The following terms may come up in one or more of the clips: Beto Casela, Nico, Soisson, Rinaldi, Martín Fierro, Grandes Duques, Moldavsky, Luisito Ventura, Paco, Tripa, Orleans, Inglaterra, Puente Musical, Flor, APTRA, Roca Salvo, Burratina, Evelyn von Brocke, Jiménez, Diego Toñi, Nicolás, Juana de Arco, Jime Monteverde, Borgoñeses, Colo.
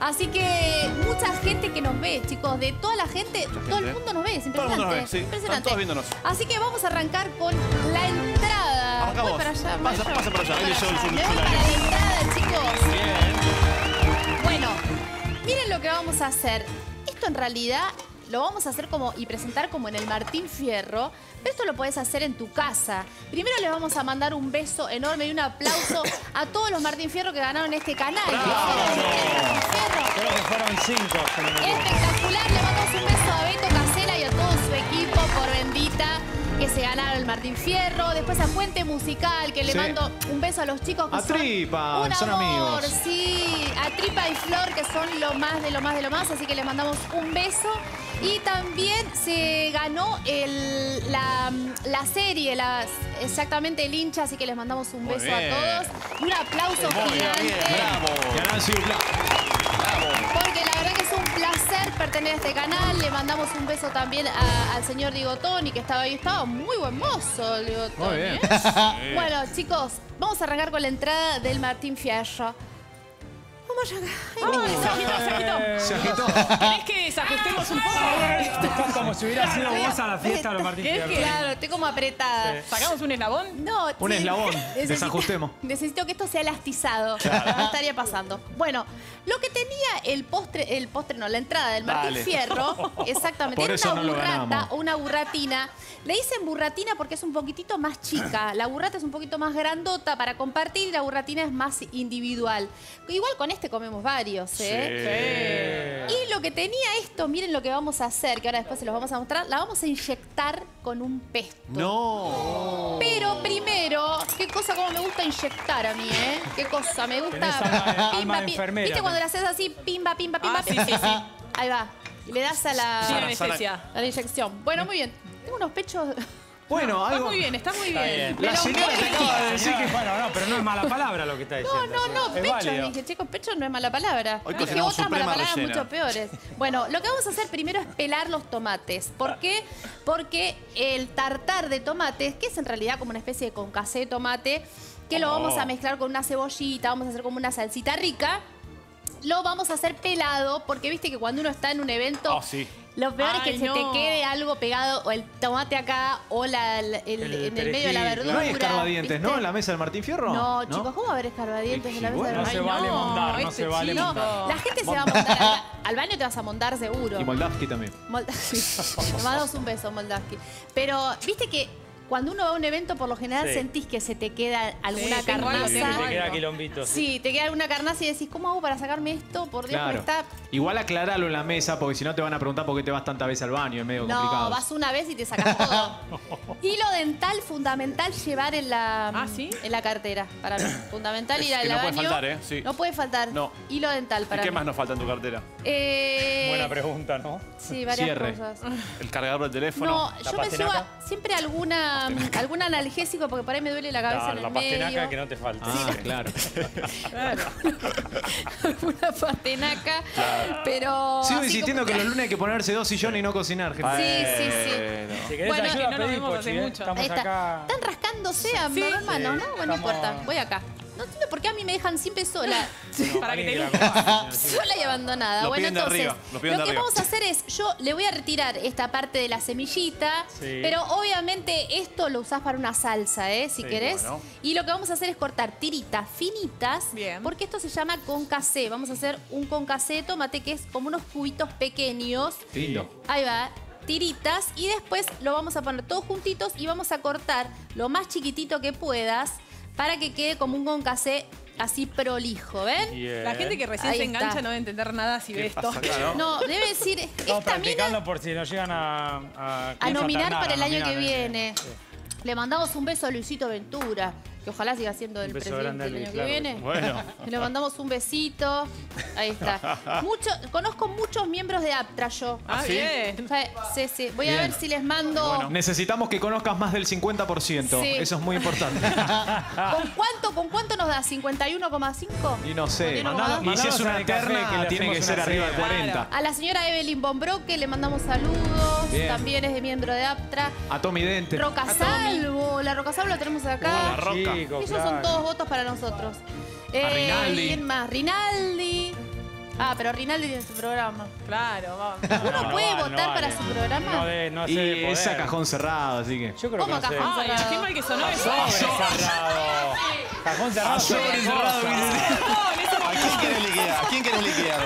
Así que mucha gente que nos ve, chicos, de toda la gente, todo el mundo nos ve, es impresionante. Todo el mundo nos ve, sí. Impresionante. Están todos viéndonos. Así que vamos a arrancar con la entrada. Arrancamos. Voy para allá. Pasa para allá. Voy para la entrada, chicos. Bien. Bueno, miren lo que vamos a hacer. Esto en realidad lo vamos a hacer como y presentar como en el Martín Fierro, pero esto lo podés hacer en tu casa. Primero les vamos a mandar un beso enorme y un aplauso a todos los Martín Fierro que ganaron este canal. Creo que fueron 5. Espectacular, le mandamos un beso a Beto Casela y a todo su equipo por bendita que se ganaron el Martín Fierro. Después a Puente Musical, que le mando un beso a los chicos que son Tripa, un amor, son amigos. Sí, a Tripa y Flor, que son lo más de lo más de lo más, así que les mandamos un beso. Y también se ganó la serie, exactamente el hincha, así que les mandamos un beso a todos. Un aplauso gigante. Bravo. Porque la verdad que es un placer pertenecer a este canal. Le mandamos un beso también al señor Diego Toñi, que estaba ahí. Estaba muy buen mozo, Diego Toñi. Bueno, chicos, vamos a arrancar con la entrada del Martín Fierro. Se agitó. ¿Querés que desajustemos un poco? Estás como si hubiera sido vos a la fiesta de los Martín Fierro. Claro, estoy como apretada. ¿Sacamos un eslabón? No. Un eslabón. Desajustemos. Necesito que esto sea elastizado. Claro. No estaría pasando. Bueno, lo que tenía la entrada del Martín Fierro, exactamente, era una burrata o una burratina. Le dicen burratina porque es un poquitito más chica. La burrata es un poquito más grandota para compartir y la burratina es más individual. Igual con este comemos varios, ¿eh? Sí. Y lo que tenía esto, miren lo que vamos a hacer, que ahora después se los vamos a mostrar, la vamos a inyectar con un pesto. ¡No! Pero primero, qué cosa como me gusta inyectar a mí, ¿eh? Qué cosa, me gusta... Pimba, pimba. ¿Viste cuando le haces así? Pimba, pimba, pimba, pimba. Sí. Ahí va. Y le das a la inyección. Bueno, muy bien. Tengo unos pechos... Bueno, no, algo... Está muy bien. La señora te acaba de decir que... Bueno, no, pero no es mala palabra lo que está diciendo. No, pecho. Dije, chicos, pecho no es mala palabra. Hoy dije otras malas palabras mucho peores. Bueno, lo que vamos a hacer primero es pelar los tomates. ¿Por qué? Porque el tartar de tomates, que es en realidad como una especie de concassé de tomate, que lo vamos a mezclar con una cebollita, vamos a hacer como una salsita rica, lo vamos a hacer pelado, porque viste que cuando uno está en un evento... Lo peor es que se te quede algo pegado, o el tomate acá, o en el medio de la verdura. No hay escarbadientes, ¿no? En la mesa del Martín Fierro. No, chicos, ¿cómo va a haber escarbadientes en la mesa del Martín Fierro? No se vale montar, no se vale montar. La gente se va a montar. Al baño te vas a montar seguro. Y Moldavsky también. Me mandamos un beso, Moldavsky. Pero, viste que cuando uno va a un evento, por lo general sentís que se te queda alguna carnaza. Te queda quilombito. Sí, te queda alguna carnaza y decís, ¿cómo hago para sacarme esto? Por Dios, porque está... Igual aclaralo en la mesa, porque si no te van a preguntar por qué te vas tantas veces al baño, es medio complicado. No, vas una vez y te sacas todo. Hilo dental, fundamental llevar en la, en la cartera, para mí. Fundamental ir al baño. No puede faltar, ¿eh? Sí. No puede faltar. No. Hilo dental para mí. ¿Y qué más nos falta en tu cartera? Buena pregunta, ¿no? Sí, varias cosas. El cargador del teléfono. No, yo me llevo siempre algún analgésico, porque por ahí me duele la cabeza en el medio. La pastenaca que no te falta. Claro. Alguna pastenaca, pero... Sigo insistiendo que los lunes hay que ponerse 2 sillones y no cocinar, gente. Sí. Si querés ayuda, pedí, no nos vemos hace mucho. Están rascándose hermanos, ¿no? Bueno, no importa, voy acá. No entiendo por qué a mí me dejan siempre sola. Para que te sola y abandonada. Bueno, entonces, lo que vamos a hacer es, yo le voy a retirar esta parte de la semillita, pero obviamente esto lo usás para una salsa, si querés. Bueno. Y lo que vamos a hacer es cortar tiritas finitas, porque esto se llama concassé. Vamos a hacer un concassé de tomate que es como unos cubitos pequeños. Lindo. Ahí va. Tiritas, y después lo vamos a poner todos juntitos y vamos a cortar lo más chiquitito que puedas, para que quede como un concassé así prolijo, ¿ven? La gente que recién se engancha no debe entender nada si ve esto. No, debe decir... Estamos practicando por si nos llegan a nominar para el año que viene. Le mandamos un beso a Luisito Ventura, que ojalá siga siendo el presidente el año que viene. Bueno. Le mandamos un besito. Ahí está. Conozco muchos miembros de APTRA yo. Bien. Sí. Voy a ver si les mando... Bueno. Necesitamos que conozcas más del 50%. Sí. Eso es muy importante. ¿Con cuánto nos da? ¿51,5? Y no sé. Y si es una eterna, que tiene que ser arriba de 40. A la señora Evelyn von Brocke le mandamos saludos. Bien. También es de miembro de APTRA. A Tommy Dente. Roca Salvo. La Roca Salvo la tenemos acá. La Roca. Ellos son todos votos para nosotros. A Rinaldi. ¿Quién más? Rinaldi. Ah, pero Rinaldi tiene su programa. Claro, vamos. ¿Uno puede votar para su programa? No sé. Y es a cajón cerrado, así que. Yo creo que no sé. ¿Cómo cajón cerrado? Qué mal que sonó eso. Cajón cerrado. Sobre cerrado. ¿A quién querés liquidar? ¿A quién querés liquidar?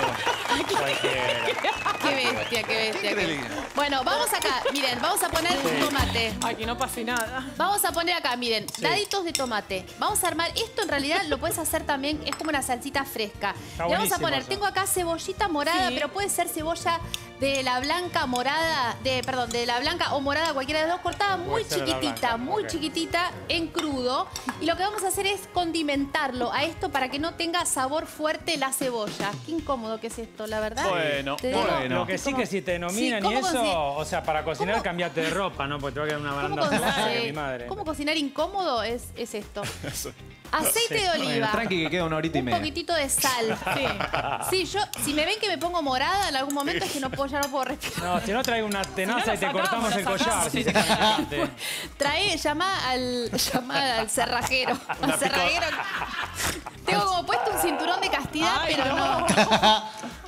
Qué bestia, qué bestia. Bueno, vamos acá. Miren, vamos a poner un tomate. Ay, que no pase nada. Vamos a poner acá, miren, daditos de tomate. Vamos a armar. Esto en realidad lo puedes hacer también. Es como una salsita fresca. Le vamos a poner. Tengo acá cebollita morada, pero puede ser cebolla de la blanca morada, perdón, de la blanca o morada, cualquiera de las dos, cortada muy chiquitita, muy chiquitita, en crudo. Y lo que vamos a hacer es condimentarlo a esto para que no tenga sabor fuerte la cebolla. Qué incómodo que es esto, la verdad. Bueno, bueno. Lo que sí que si te denominan y eso, o sea, para cocinar cambiate de ropa, ¿no? Porque te va a quedar una baranda de mi madre. ¿Cómo cocinar incómodo es esto? Aceite de oliva. Tranqui que queda una horita y media. Un poquitito de sal. Sí, yo, si me ven que me pongo morada en algún momento es que no puedo. Ya no puedo respirar. No, si no trae una tenaza si no y te sacamos, cortamos el collar. Sí, sí. Trae, llama al cerrajero. Al cerrajero. Tengo como puesto un cinturón de castidad, ay, pero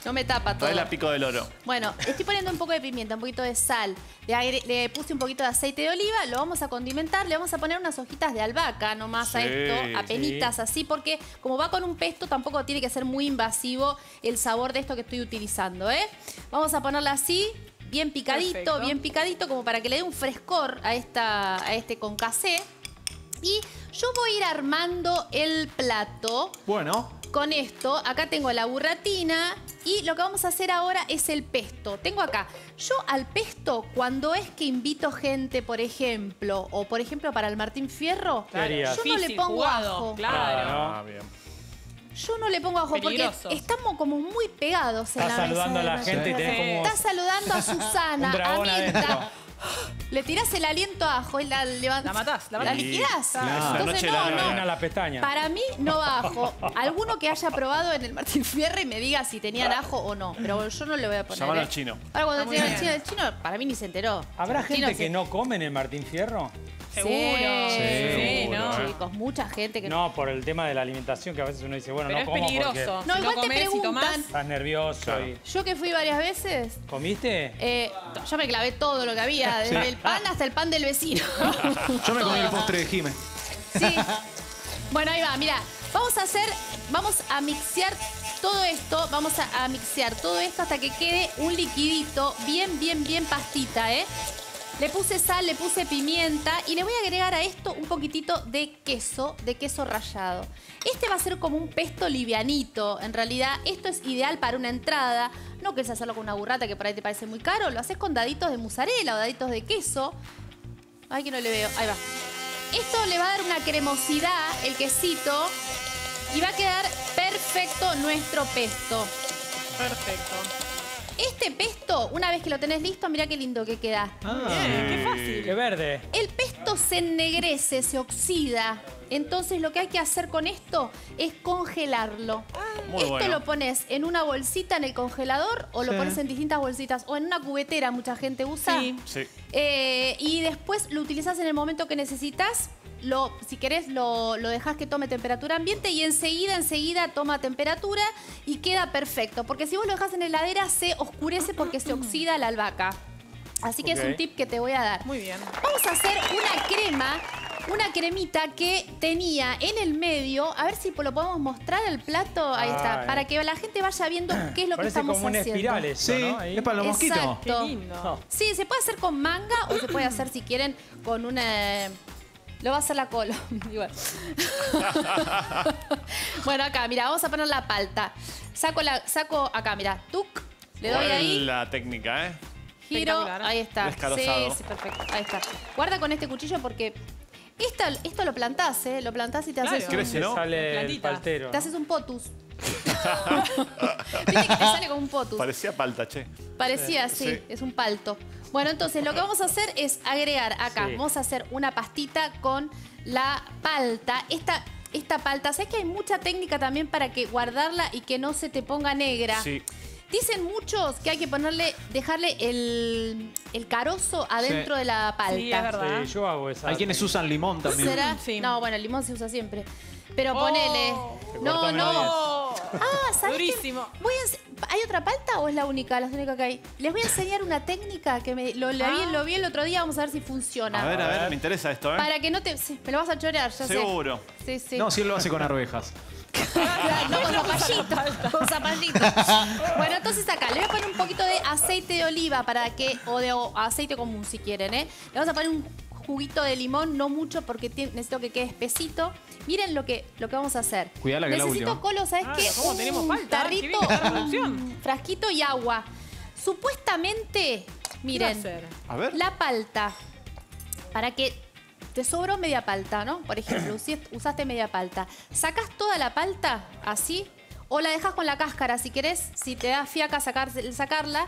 no me tapa todo. Trae la pico del oro. Bueno, estoy poniendo un poco de pimienta, un poquito de sal. Le puse un poquito de aceite de oliva, lo vamos a condimentar. Le vamos a poner unas hojitas de albahaca nomás a esto, apenitas así, porque como va con un pesto, tampoco tiene que ser muy invasivo el sabor de esto que estoy utilizando, ¿eh? Vamos a ponerla así, bien picadito, perfecto, bien picadito, como para que le dé un frescor a este concassé. Y yo voy a ir armando el plato. Bueno. Con esto, acá tengo la burratina y lo que vamos a hacer ahora es el pesto. Tengo acá, yo al pesto, cuando es que invito gente, por ejemplo, o por ejemplo para el Martín Fierro, claro, yo no le pongo ajo. Claro. Ah, bien. Yo no le pongo ajo porque estamos como muy pegados en la mesa. Estás saludando a la gente y tenés como... Estás saludando a Susana, a Mirta. Le tirás el aliento a ajo y la levantás. La matás, la matás. La liquidás. No. Entonces no. La pestaña. Para mí no va ajo. Alguno que haya probado en el Martín Fierro y me diga si tenían ajo o no. Pero yo no le voy a poner. Llamalo al chino. Ahora cuando tiene el chino, para mí ni se enteró. ¿Habrá gente que no come en el Martín Fierro? Seguro. Sí, ¿no? Chicos, mucha gente que... No, por el tema de la alimentación, que a veces uno dice, bueno, pero no como porque... Pero es peligroso. No, igual te preguntan... Estás nervioso y... Yo que fui varias veces... ¿Comiste? Yo me clavé todo lo que había, desde el pan hasta el pan del vecino. Yo me comí el postre de Jime. Sí. Bueno, ahí va, mirá. Vamos a hacer... Vamos a mixear todo esto. Vamos a mixear todo esto hasta que quede un liquidito bien pastita, ¿eh? Le puse sal, le puse pimienta y le voy a agregar a esto un poquitito de queso rallado. Este va a ser como un pesto livianito. En realidad, esto es ideal para una entrada. No querés hacerlo con una burrata que por ahí te parece muy caro. Lo haces con daditos de mozzarella o daditos de queso. Ay, que no le veo. Ahí va. Esto le va a dar una cremosidad, el quesito. Y va a quedar perfecto nuestro pesto. Perfecto. Este pesto, una vez que lo tenés listo, mirá qué lindo que queda. Ah, qué fácil. Qué verde. El pesto se ennegrece, se oxida. Entonces lo que hay que hacer con esto es congelarlo. Muy esto bueno. Lo pones en una bolsita en el congelador o lo pones en distintas bolsitas o en una cubetera, mucha gente usa. Sí. Y después lo utilizás en el momento que necesitas. Si querés, lo dejás que tome temperatura ambiente y enseguida toma temperatura y queda perfecto. Porque si vos lo dejás en heladera, se oscurece porque se oxida la albahaca. Así que es un tip que te voy a dar. Muy bien. Vamos a hacer una crema, una cremita que tenía en el medio. A ver si lo podemos mostrar al plato. Ahí está. Para que la gente vaya viendo qué es lo que estamos haciendo. Parece como una espiral esto, ¿no? Ahí. Es para los mosquitos. Exacto. Qué lindo. Sí, se puede hacer con manga o se puede hacer, si quieren, con una... Lo va a hacer la Colo. Bueno, acá, mira, vamos a poner la palta. Saco acá, mira, tuc, le doy ahí. La técnica, ¿eh? Giro, ahí está. Sí, perfecto, ahí está. Guarda con este cuchillo porque esto lo plantás, ¿eh? Lo plantás y te haces un... Crece, ¿no? Sale el paltero. Te haces un potus. Viste que te sale como un potus. Parecía palta, che. Parecía, sí, es un palto. Bueno, entonces lo que vamos a hacer es agregar acá. Vamos a hacer una pastita con la palta. Esta palta, ¿sabes que hay mucha técnica también para que guardarla y que no se te ponga negra? Sí. Dicen muchos que hay que dejarle el carozo adentro de la palta. Sí, es verdad. Sí, yo hago esa. Hay quienes usan limón también. ¿Será? Sí. No, bueno, el limón se usa siempre. Pero ponele... No, no. Ah, ¿sabes durísimo. Qué? ¿Hay otra palta o es la única? Las únicas que hay. Les voy a enseñar una técnica que me, lo vi el otro día. Vamos a ver si funciona. A ver, me interesa esto, ¿eh? Para que no te... Sí, me lo vas a chorear, ya seguro. Sé. Sí, sí. No, si él lo hace con arvejas. No, con zapallitos. Con zapallitos. Bueno, entonces acá le voy a poner un poquito de aceite de oliva para que... O de aceite común, si quieren, ¿eh? Le vamos a poner un juguito de limón, no mucho, porque necesito que quede espesito. Miren lo que vamos a hacer. Cuidado que necesito, Colo, ¿sabes qué? ¿Cómo tenemos falta? Tarrito, un frasquito y agua. Supuestamente, miren, a ver, la palta. Para que te sobró media palta, ¿no? Por ejemplo, usaste media palta. ¿Sacás toda la palta así? O la dejás con la cáscara, si querés. Si te da fiaca sacarla.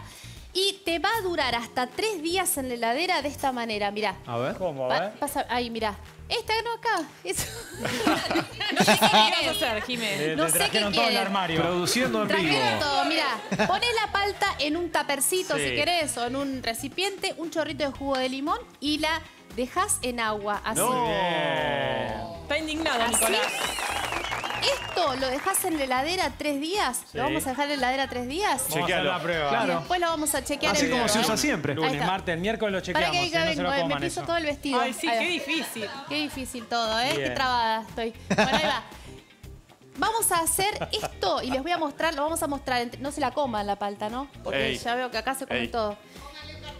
Y te va a durar hasta 3 días en la heladera de esta manera, mirá. A ver, ¿cómo? Pasa, ahí, mirá. Esta no acá. Eso. No sé qué quieres hacer, Jiménez. No sé qué todo el armario. Produciendo en vivo. Todo, mirá. Poné la palta en un tapercito, sí, si querés, o en un recipiente, un chorrito de jugo de limón y la dejás en agua. Así. No. Está indignado, Nicolás. Esto lo dejás en la heladera 3 días. Sí. ¿Lo vamos a dejar en la heladera 3 días? Chequealo. La prueba. Claro. Y después lo vamos a chequear. Así como se usa siempre. Lunes, martes, miércoles lo chequeamos. Para que no se lo coman, me piso todo el vestido. Ay, sí, qué difícil. Qué difícil todo, ¿eh? Bien. Qué trabada estoy. Bueno, ahí va. Vamos a hacer esto y les voy a mostrar, lo vamos a mostrar. No se la coman la palta, ¿no? Porque ya veo que acá se come todo.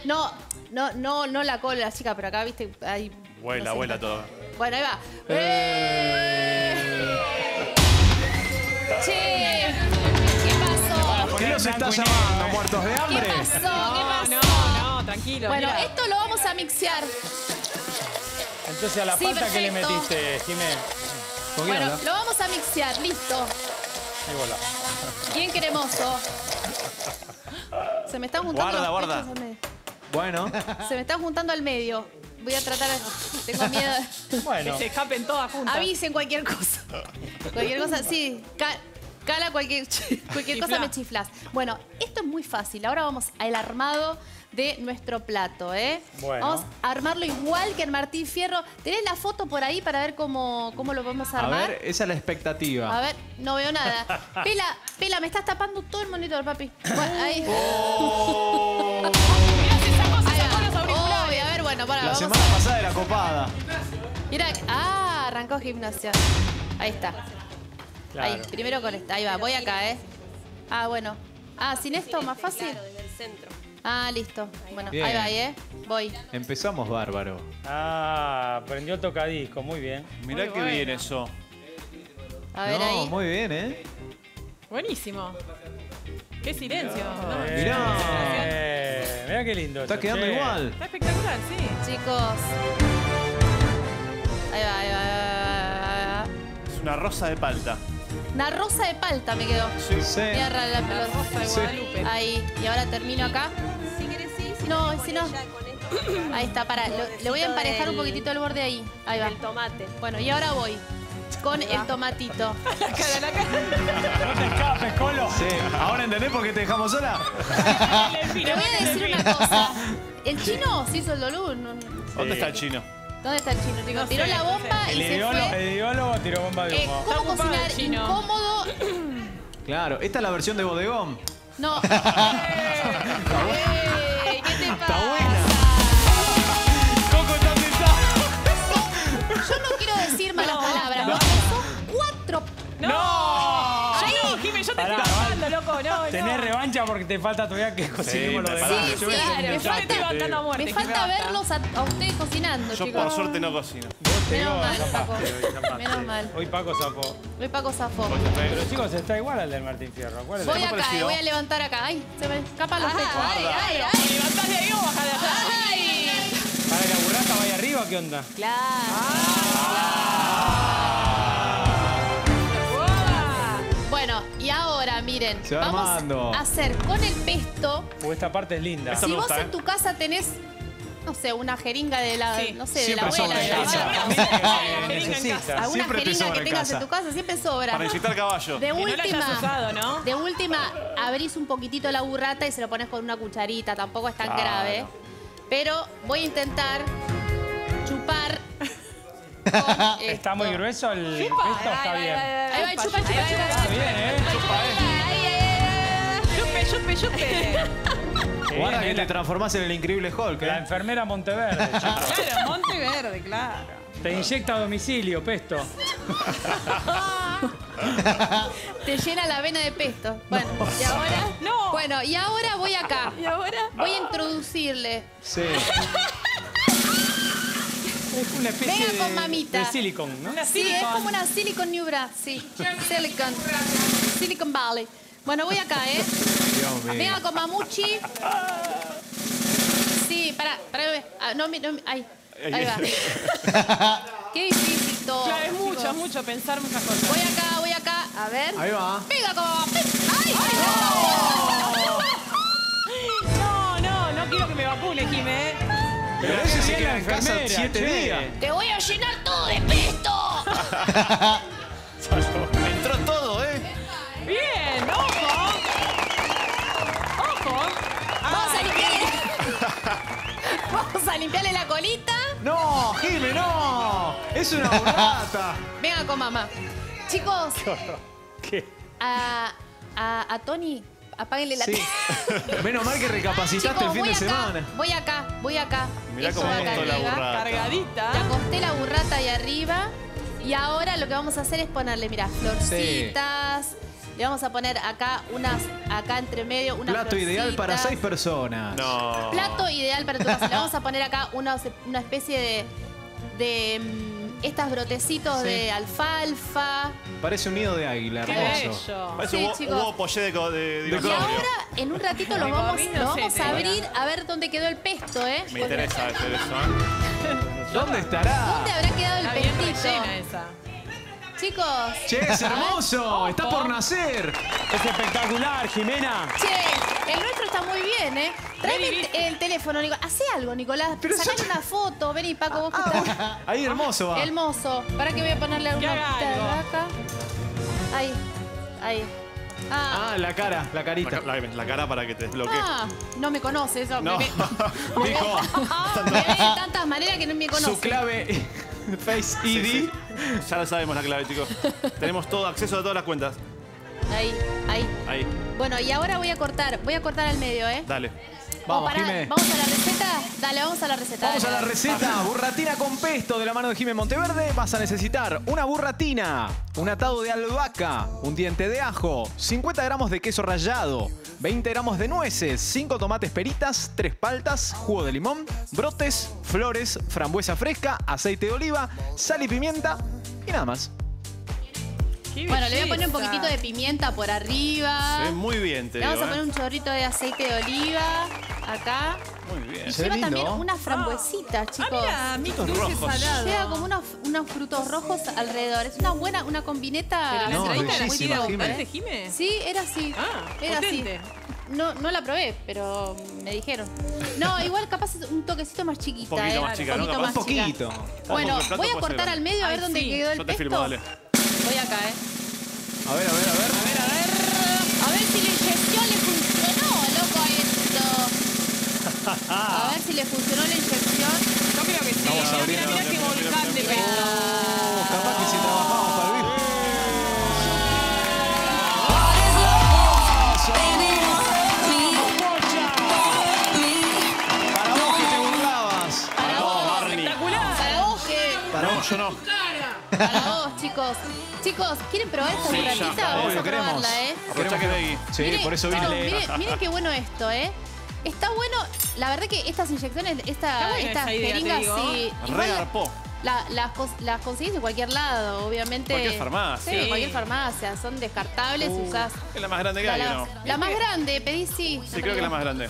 No la cola, chica, pero acá, viste, hay... Huela, no sé, huela todo. Bueno, ahí va. Che, ¿qué pasó? ¿Qué nos está llamando? ¿Muertos de hambre? ¿Qué pasó? ¿Qué pasó? No, tranquilo. Bueno, mira, esto lo vamos a mixear. Entonces, a la palta que le metiste, Jiménez. Bueno, lo vamos a mixear, listo. Y bola. Bien cremoso. Se me están juntando. Guarda, guarda. Bueno. Se me están juntando al medio. Voy a tratar, tengo miedo. Bueno. Que se escapen todas juntas. Avisen cualquier cosa. Cualquier cosa, sí. Cala cualquier cosa, me chiflas. Bueno, esto es muy fácil. Ahora vamos al armado de nuestro plato, ¿eh? Bueno. Vamos a armarlo igual que el Martín Fierro. ¿Tenés la foto por ahí para ver cómo lo vamos a armar? A ver, esa es la expectativa. A ver, no veo nada. Pela, me estás tapando todo el monitor, papi. Bueno, ahí. Oh. Bueno, la semana pasada era copada. Mirá, arrancó gimnasia. Ahí está. Claro. Ahí, primero con esta. Ahí va, voy acá, ¿eh? Ah, bueno. Ah, sin esto, más fácil. Claro, desde el centro. Ah, listo. Bueno, bien. Ahí va, ¿eh? Voy. Empezamos bárbaro. Ah, prendió el tocadisco, muy bien. Mirá qué bien eso. A ver, ahí. Muy bien, ¿eh? Buenísimo. ¡Qué silencio! No, mirá qué lindo. Está quedando igual. Está espectacular, sí. Chicos. Ahí va. Es una rosa de palta. Una rosa de palta me quedó. Sí. Tierra la pelota. Rosa de Guadalupe. Sí. Ahí. Y ahora termino acá. Si querés, sí. No, si no. Ahí está, para. Le voy a emparejar un poquitito el borde ahí. Ahí va. El tomate. Bueno, y ahora voy con el tomatito. La cara. No te escapes, Colo. Sí. ¿Ahora entendés por qué te dejamos sola? Te voy a decir una cosa. El chino se hizo el dolú. ¿Dónde está el chino? ¿Dónde está el chino? No tiró la bomba y se fue. El ideólogo tiró bomba de humo. ¿Cómo cocinar incómodo? Claro, esta es la versión de bodegón. No. ¿Qué te pasa? Está buena. Yo no quiero decir malas palabras. No. Son 4. ¡No! Ahí. No, Jime, yo te estoy bajando, loco. No, tenés revancha porque te falta todavía que cocinemos lo demás. Sí, claro. Me falta verlos a ustedes cocinando, chicos. Yo por suerte no cocino. Menos mal, Paco. Hoy Paco zafó. Pero chicos, está igual al del Martín Fierro. Voy acá, voy a levantar acá. Ay, se me escapan los pechos. Ay. Levantás de ahí o bajás de acá. Para que la burraca vaya arriba, ¿qué onda? Claro. Bueno, y ahora, miren, vamos a hacer con el pesto... Esta parte es linda. Si vos en tu casa tenés, no sé, una jeringa de la... No sé, de la abuela. Alguna jeringa que tengas en tu casa siempre sobra. Para inyectar caballo. De última, abrís un poquitito la burrata y se lo pones con una cucharita. Tampoco es tan grave. Pero voy a intentar chupar Está muy grueso el... Esto está bien. Ahí va, chupa, chupa, chupa. Está bien, chupa, chupe. Guarda que te transformás en el Increíble Hulk. La enfermera Monteverde. Claro, Monteverde, claro. Te inyecta a domicilio, pesto. Te llena la vena de pesto. Bueno, no. ¿Y ahora? No. Bueno, y ahora voy acá. ¿Y ahora? Voy a introducirle. Sí. Es una especie con mamita. De silicon, ¿no? Una silicon. Sí, es como una silicon New Bra, sí. Silicon. Silicon Valley. Bueno, voy acá, ¿eh? Dios mío. Venga con mamuchi. Sí, pará. No, ahí. Ahí va. Qué difícil todo. Claro, es mucho, chicos. Mucho pensar muchas cosas. Voy acá. A ver. Ahí va. ¡Venga, como! ¡Ay! ¡Oh! No quiero que me vacune, Jime. Pero ese sí que en casa 7 días. ¡Te voy a llenar todo de pesto! Entró todo, ¿eh? Bien, ojo. Vamos a limpiarle. Vamos a limpiarle la colita. No, Jime, no. Es una burrata. Venga con mamá. Chicos. ¿Qué? A Tony, apáguenle la tele. Menos mal que recapacitaste. Chicos, el fin de semana. Voy acá. Mirá cómo acostó la burrata. Cargadita. Te acosté la burrata ahí arriba. Y ahora lo que vamos a hacer es ponerle, mirá, florcitas. Sí. Le vamos a poner acá unas, acá entre medio, unas plato florcitas. Ideal para 6 personas. No. Plato ideal para tu casa. Le vamos a poner acá una especie de estas brotecitos de alfalfa. Parece un nido de águila, hermoso. Bello. Parece un huevo pollé de dinosaurio. Y ahora, en un ratito, lo vamos a abrir a ver dónde quedó el pesto, ¿eh? Me interesa hacer eso. ¿Dónde estará? ¿Dónde habrá quedado el pestito? Esa. Chicos. Che, es hermoso. Está por nacer. Es espectacular, Jimena. Che, el nuestro está muy bien, ¿eh? Tráeme el teléfono, Nicolás. Hacé algo, Nicolás. Sacame una foto. Vení, Paco, vos que estás. Ahí, hermoso va. Hermoso. Pará que voy a ponerle una pita de vaca. Ahí. La cara, la carita. La cara para que te desbloquee. No me conoces. No. Nico. Me ve de tantas maneras que no me conoce. Su clave... Face ID. Sí. Ya la sabemos la clave, chicos. Tenemos todo acceso a todas las cuentas. Ahí. Bueno, y ahora voy a cortar al medio, ¿eh? Dale. Vamos, Jime. ¿Vamos a la receta? Dale, vamos a la receta. Burratina con pesto de la mano de Jime Monteverde. Vas a necesitar una burratina, un atado de albahaca, un diente de ajo, 50 gramos de queso rallado, 20 gramos de nueces, 5 tomates peritas, 3 paltas, jugo de limón, brotes, flores, frambuesa fresca, aceite de oliva, sal y pimienta y nada más. Bueno, le voy a poner un poquitito de pimienta por arriba. Se ve muy bien, te digo. Le vamos a poner un chorrito de aceite de oliva acá. Muy bien. Y lleva también unas frambuesitas, chicos. Ah, mira, frutos rojos. Lleva como unos frutos rojos alrededor. Es una combineta. Pero la ensaladita era muy diferente, Jime. Sí, era así. Era potente. Así. No la probé, pero me dijeron. No, igual capaz es un toquecito más chiquita. Un poquito más chica, ¿no? Un poquito. Bueno, voy a cortar al medio a ver dónde quedó el pesto. Voy acá, ¿eh? A ver. A ver si la inyección le funcionó, loco, esto. A ver si le funcionó la inyección. Yo creo que sí. Mirá que volcán de pesto. Capaz que si trabajamos para vivir. Para vos que te burlabas. Para vos, espectacular. Para vos que... Para vos, yo no. Para vos, chicos. Chicos, ¿quieren probar esta burratita? Vamos a probarla, ¿eh? Aprovecha que veí. Sí, miren, por eso vine. Miren qué bueno esto, ¿eh? Está bueno. La verdad que estas inyecciones, estas jeringas, sí. Regarpó. Las conseguís de cualquier lado, obviamente. Cualquier farmacia. Sí, cualquier farmacia. Son descartables, usás. Es la más grande que hay, ¿no? La más grande, pedí sí. Sí, creo que es la más grande.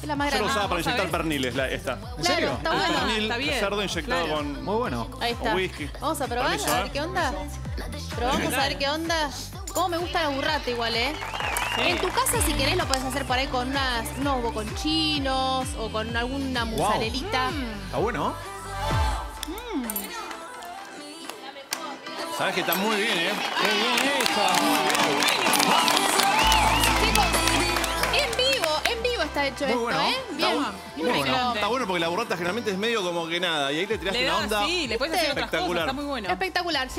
Es la más grande. Yo lo usaba para inyectar perniles, esta. ¿En serio? Está bueno. Pernil de cerdo inyectado con... Muy bueno. Ahí está. Whisky. Vamos a probar, a ver qué onda. Probamos a ver qué onda. Cómo me gusta la burrata igual, ¿eh? Sí. En tu casa, si querés, lo podés hacer por ahí con unos boconchinos o con alguna mozzarellita. Está bueno. Sabes que está muy bien, ¿eh? ¡Qué bien esta! ¡Muy bien! Chicos, en vivo está hecho esto, bueno, ¿eh? Bien. Bueno, está bueno porque la burrata generalmente es medio como que nada. Y ahí le tiraste una onda. Sí, le puedes hacer otras cosas, está muy bueno. Espectacular.